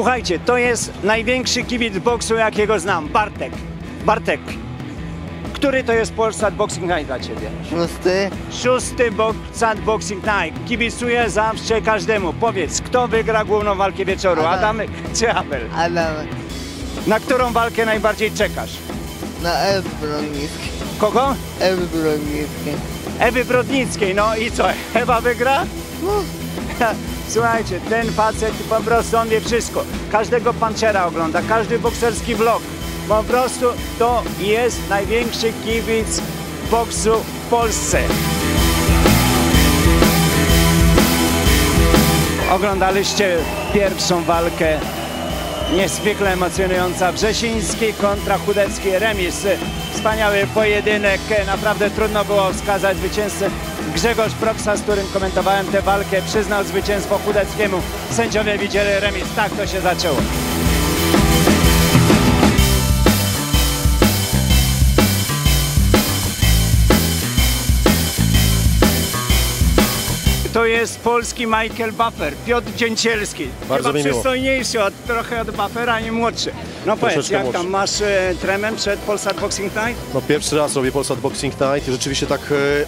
Słuchajcie, to jest największy kibic boksu, jakiego znam. Bartek. Bartek, który to jest Polsat Boxing Night dla ciebie? Szósty. Szósty Polsat Boxing Night. Kibicuję zawsze każdemu. Powiedz, kto wygra główną walkę wieczoru? Adamek czy Abel? Adamek. Na którą walkę najbardziej czekasz? Na Ewy Brodnickiej. Kogo? Ewy Brodnickiej. Ewy Brodnickiej, no i co? Ewa wygra? Słuchajcie, ten facet po prostu on wie wszystko. Każdego punchera ogląda, każdy bokserski vlog. Po prostu to jest największy kibic boksu w Polsce. Oglądaliście pierwszą walkę. Niezwykle emocjonująca. Wrzesiński kontra Chudecki, remis. Wspaniały pojedynek. Naprawdę trudno było wskazać zwycięzcę. Grzegorz Proksa, z którym komentowałem tę walkę, przyznał zwycięstwo Chudeckiemu. Sędziowie widzieli remis. Tak to się zaczęło. To jest polski Michael Buffer, Piotr Dzięcielski. Bardzo mi miło. Przystojniejszy trochę od Buffera, nie młodszy. No powiedz, jak tam masz tremę przed Polsat Boxing Night? No pierwszy raz robię Polsat Boxing Night i rzeczywiście tak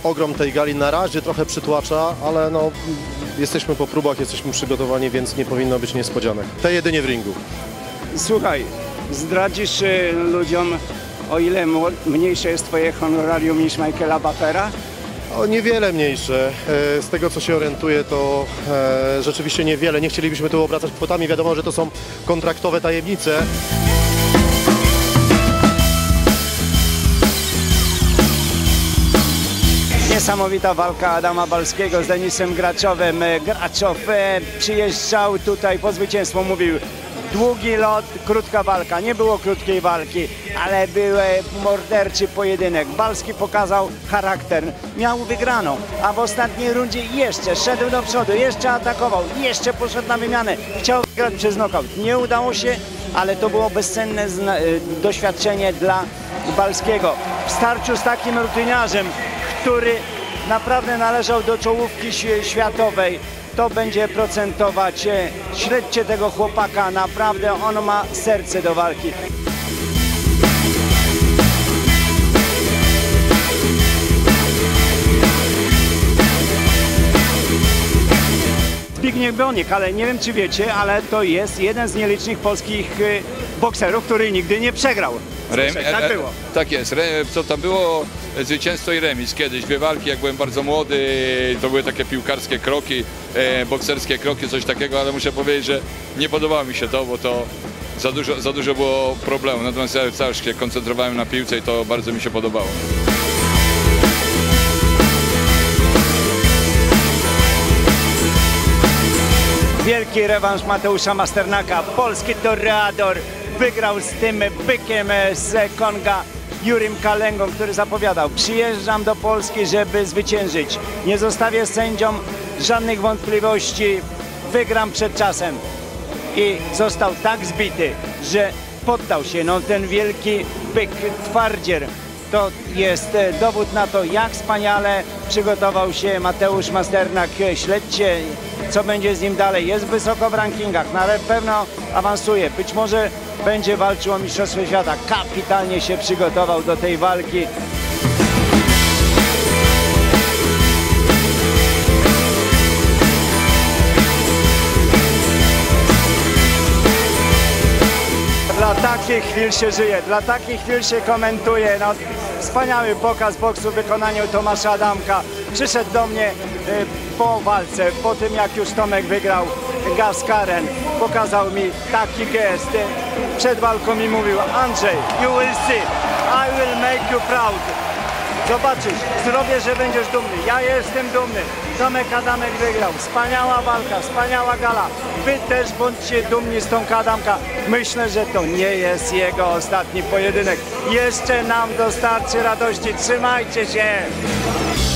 ogrom tej gali na razie trochę przytłacza, ale no jesteśmy po próbach, jesteśmy przygotowani, więc nie powinno być niespodzianek. Te jedynie w ringu. Słuchaj, zdradzisz ludziom, o ile mniejsze jest twoje honorarium niż Michaela Buffera? O, niewiele mniejsze. Z tego, co się orientuję, to rzeczywiście niewiele. Nie chcielibyśmy tu obracać kwotami. Wiadomo, że to są kontraktowe tajemnice. Niesamowita walka Adama Balskiego z Denisem Graczowem. Graczow przyjeżdżał tutaj po zwycięstwo, mówił: długi lot, krótka walka. Nie było krótkiej walki, ale był morderczy pojedynek. Balski pokazał charakter, miał wygraną, a w ostatniej rundzie jeszcze szedł do przodu, jeszcze atakował, jeszcze poszedł na wymianę. Chciał wygrać przez knockout. Nie udało się, ale to było bezcenne doświadczenie dla Balskiego. W starciu z takim rutyniarzem, który naprawdę należał do czołówki światowej, to będzie procentować. Śledźcie tego chłopaka, naprawdę on ma serce do walki. Zbigniew Boniek, ale nie wiem, czy wiecie, ale to jest jeden z nielicznych polskich bokserów, który nigdy nie przegrał. Tak było. Tak jest. Co tam było? Zwycięstwo i remis. Kiedyś dwie walki, jak byłem bardzo młody, to były takie piłkarskie kroki, bokserskie kroki, coś takiego, ale muszę powiedzieć, że nie podobało mi się to, bo to za dużo było problemu. Natomiast ja cały czas się koncentrowałem na piłce i to bardzo mi się podobało. Wielki rewanż Mateusza Masternaka, polski toreador. Wygrał z tym bykiem z Konga, Jurym Kalęgą, który zapowiadał: przyjeżdżam do Polski, żeby zwyciężyć. Nie zostawię sędziom żadnych wątpliwości, wygram przed czasem. I został tak zbity, że poddał się. No ten wielki byk, twardzier. To jest dowód na to, jak wspaniale przygotował się Mateusz Masternak. Śledźcie, co będzie z nim dalej. Jest wysoko w rankingach, na pewno awansuje. Być może będzie walczył o Mistrzostwo Świata. Kapitalnie się przygotował do tej walki. Dla takich chwil się żyje, dla takich chwil się komentuje. No, wspaniały pokaz boksu w wykonaniu Tomasza Adamka. Przyszedł do mnie po walce, po tym jak już Tomek wygrał Gaskaren. Pokazał mi taki gest. Przed walką mi mówił: Andrzej, you will see, I will make you proud. Zobaczysz, zrobię, że będziesz dumny. Ja jestem dumny. Tomek Adamek wygrał. Wspaniała walka, wspaniała gala. Wy też bądźcie dumni z Tomka Adamka. Myślę, że to nie jest jego ostatni pojedynek. Jeszcze nam dostarczy radości. Trzymajcie się!